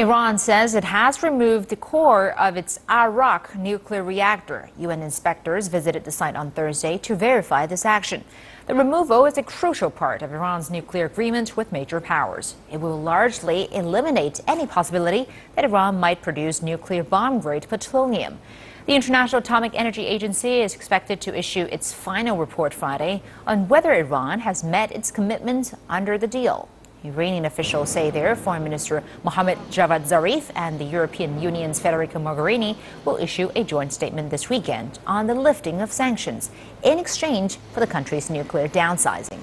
Iran says it has removed the core of its Arak nuclear reactor. UN inspectors visited the site on Thursday to verify this action. The removal is a crucial part of Iran's nuclear agreement with major powers. It will largely eliminate any possibility that Iran might produce nuclear bomb-grade plutonium. The International Atomic Energy Agency is expected to issue its final report Friday on whether Iran has met its commitment under the deal. Iranian officials say their Foreign Minister Mohammad Javad Zarif and the European Union's Federica Mogherini will issue a joint statement this weekend on the lifting of sanctions in exchange for the country's nuclear downsizing.